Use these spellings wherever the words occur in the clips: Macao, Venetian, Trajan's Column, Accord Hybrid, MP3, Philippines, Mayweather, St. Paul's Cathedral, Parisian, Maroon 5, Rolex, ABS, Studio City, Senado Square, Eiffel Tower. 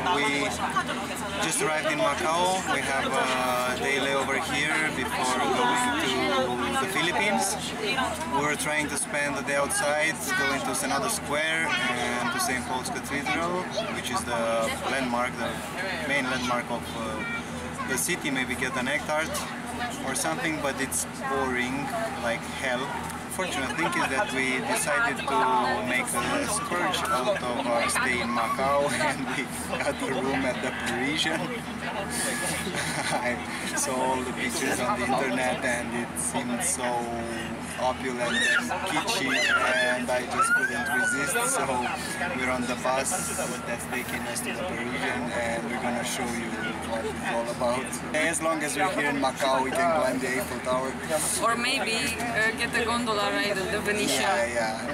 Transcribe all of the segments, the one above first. We just arrived in Macau. We have a day layover here before going to the Philippines. We were trying to spend the day outside, going to Senado Square and to St. Paul's Cathedral, which is the landmark, the main landmark of the city. Maybe get an act art or something, but it's boring like hell. Fortunate thing is that we decided to make a splurge out of our stay in Macau, and we got a room at the Parisian. I saw all the pictures on the internet and it seemed so opulent and kitschy, and I just couldn't resist. So we're on the bus that's taking us to the Parisian, and we're gonna show you what it's all about. As long as we're here in Macau, we can climb the Eiffel Tower. Or maybe get a gondola. Right, the Venetian.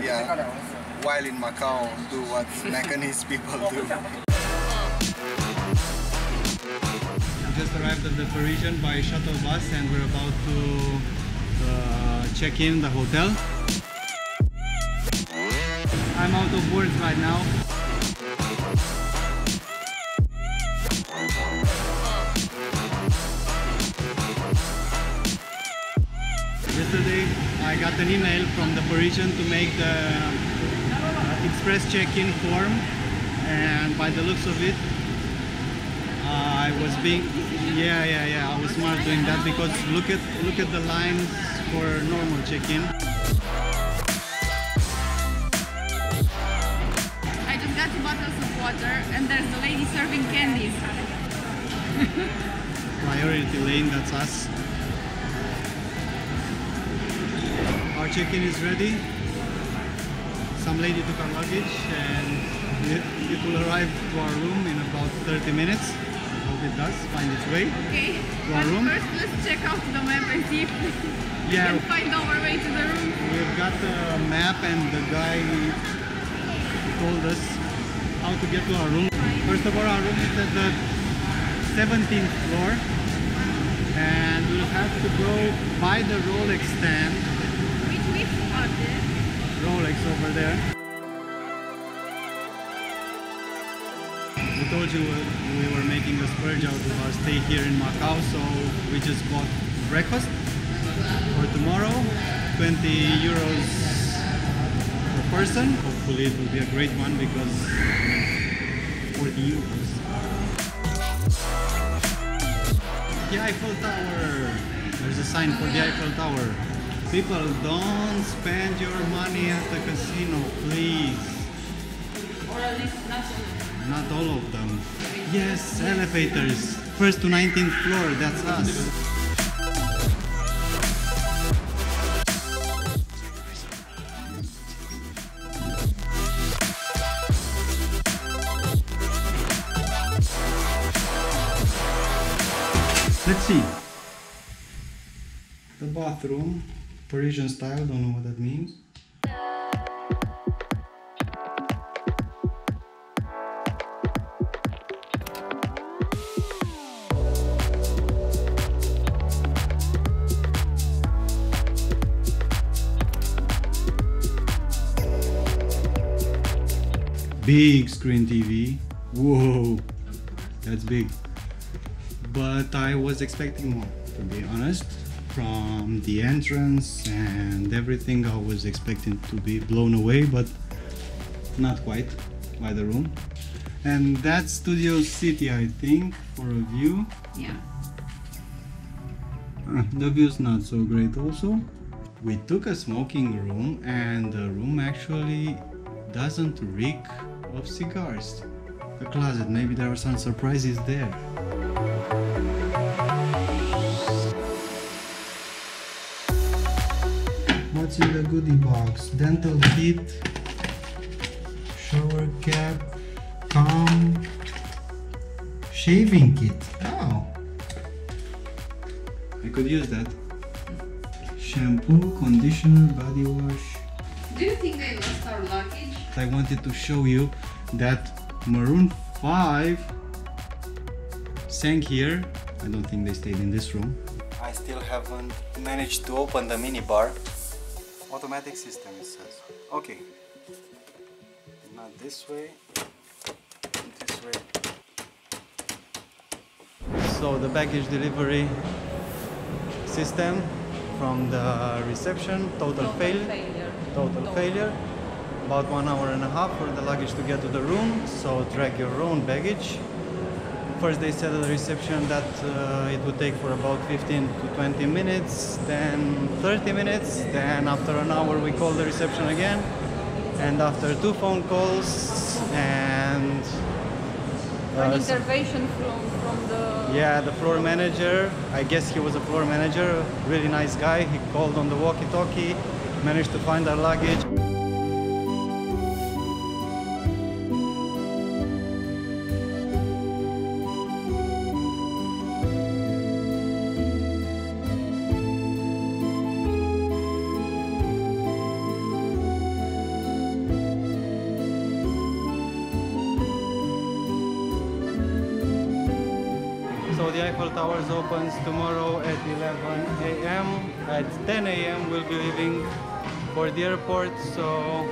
Yeah. While in Macau, do what Macanese people do. We just arrived at the Parisian by shuttle bus, and we're about to check in the hotel. I'm out of words right now. Yesterday, I got an email from the Parisian to make the express check-in form, and by the looks of it, I was smart doing that, because look at the lines for normal check-in. I just got two bottles of water, and there's a lady serving candies. Priority lane, that's us. Our check-in is ready. Some lady took our luggage, and it will arrive to our room in about 30 minutes. I hope it does find its way to our room. First, let's check out the map and see if we can find our way to the room. We've got the map, and the guy told us how to get to our room. First of all, our room is at the 17th floor, and we'll have to go by the Rolex stand. Rolex over there. We told you we were making a splurge out of our stay here in Macau, so we just bought breakfast for tomorrow. 20 euros per person. Hopefully it will be a great one, because 40 euros. The Eiffel Tower. There's a sign for the Eiffel Tower. People, don't spend your money at the casino, please. Or at least not all of them. Yes, elevators. First to 19th floor, that's us. Let's see. The bathroom. Parisian style, don't know what that means. Big screen TV. Whoa, that's big. But I was expecting more, to be honest. From the entrance and everything, I was expecting to be blown away, but not quite by the room. And that's Studio City, I think, for a view. Yeah. The view's not so great also. We took a smoking room, and the room actually doesn't reek of cigars. The closet, maybe there are some surprises there. What's in the goodie box? Dental kit, shower cap, comb, shaving kit. Oh, I could use that. Shampoo, conditioner, body wash. Do you think I lost our luggage? I wanted to show you that Maroon 5 sang here. I don't think they stayed in this room. I still haven't managed to open the minibar. Automatic system, it says. Okay. Not this way. This way. so the baggage delivery system from the reception, total failure. About 1.5 hours for the luggage to get to the room, so drag your own baggage. First they said at the reception that it would take for about 15 to 20 minutes, then 30 minutes, then after an hour we called the reception again, and after 2 phone calls and... an intervention from the... Yeah, the floor manager, I guess he was a floor manager, really nice guy, he called on the walkie-talkie, managed to find our luggage. The Eiffel Tower opens tomorrow at 11 a.m. At 10 a.m. we'll be leaving for the airport, so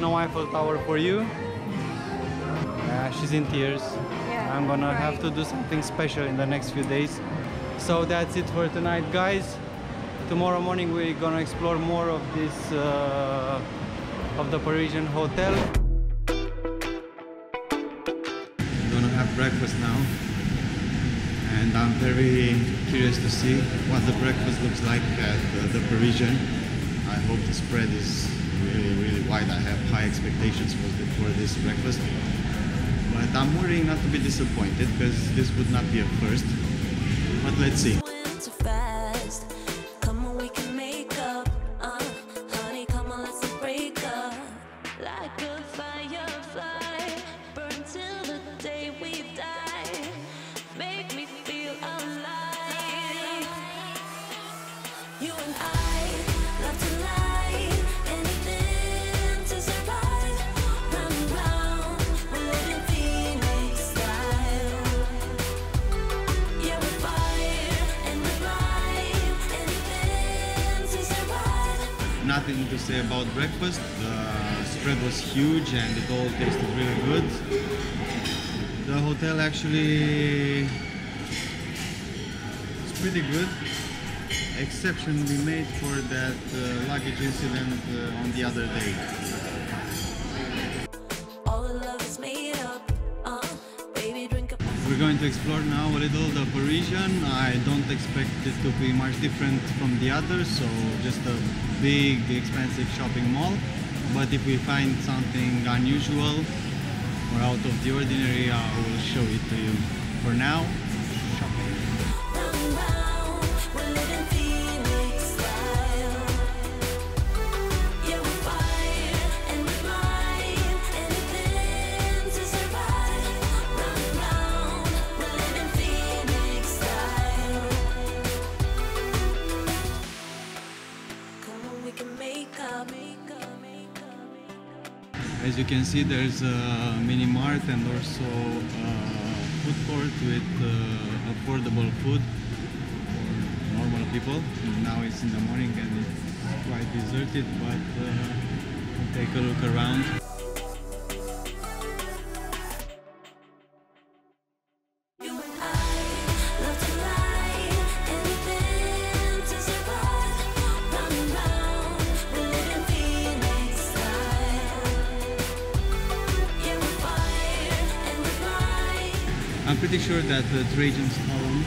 no Eiffel Tower for you. She's in tears. Yeah, I'm gonna have to do something special in the next few days. So that's it for tonight, guys. Tomorrow morning we're gonna explore more of this of the Parisian hotel. I'm gonna have breakfast now. And I'm very curious to see what the breakfast looks like at the Parisian. I hope the spread is really wide. I have high expectations for this breakfast. But I'm worrying not to be disappointed, because this would not be a first. But let's see. Nothing to say about breakfast. The spread was huge and it all tasted really good. The hotel actually is pretty good. Exception we made for that luggage incident on the other day. We're going to explore now a little the Parisian. I don't expect it to be much different from the others, so just a big expensive shopping mall. But if we find something unusual or out of the ordinary, I will show it to you. For now, shopping. As you can see, there's a mini mart and also a food court with affordable food for normal people. Now it's in the morning and it's quite deserted, but we'll take a look around. I'm pretty sure that the Trajan's Column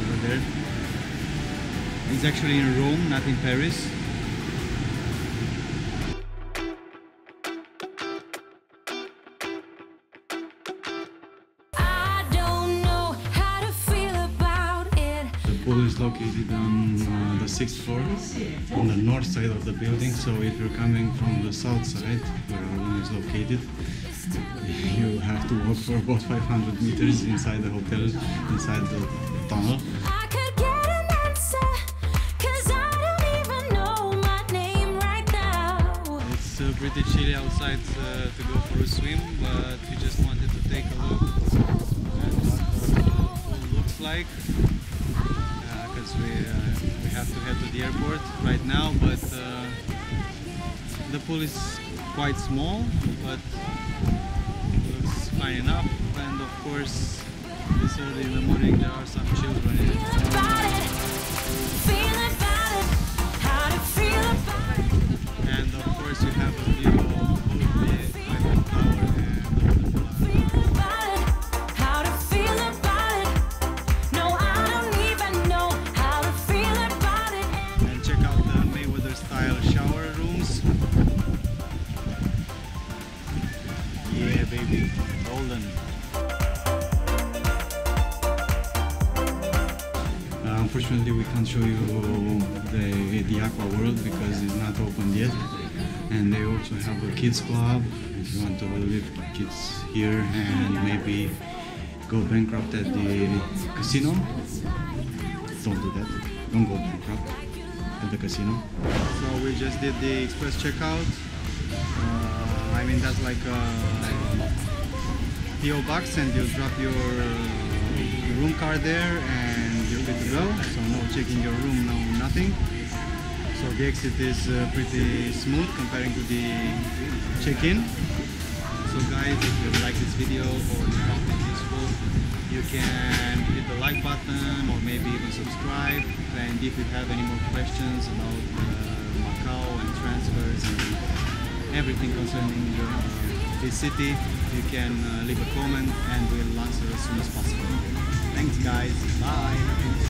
over there is actually in Rome, not in Paris. I don't know how to feel about it. The pool is located on the 6th floor, on the north side of the building, so if you're coming from the south side, where Rome is located, you have to walk for about 500 meters inside the hotel, inside the tunnel. I could get an answer, cause I don't even know my name right now. It's pretty chilly outside to go for a swim, but we just wanted to take a look at what the pool looks like, because we have to head to the airport right now, but the pool is quite small, but enough, and of course this early in the morning there are some children in it. And of course you have a view of the Eiffel Tower and of the flag. And check out the Mayweather style shower rooms. Yeah baby, golden. Unfortunately, we can't show you the aqua world because it's not open yet. And they also have a kids club if you want to leave kids here and maybe go bankrupt at the casino. Don't do that. Don't go bankrupt at the casino. So we just did the express checkout. I mean, that's like a PO box, and you drop your room card there and you're good to go, so no checking your room, no nothing. So the exit is pretty smooth comparing to the check-in. So guys, if you like this video or you found it useful, you can hit the like button or maybe even subscribe. And if you have any more questions about Macau and transfers and everything concerning this city, you can leave a comment and we'll answer as soon as possible. Thanks guys, bye!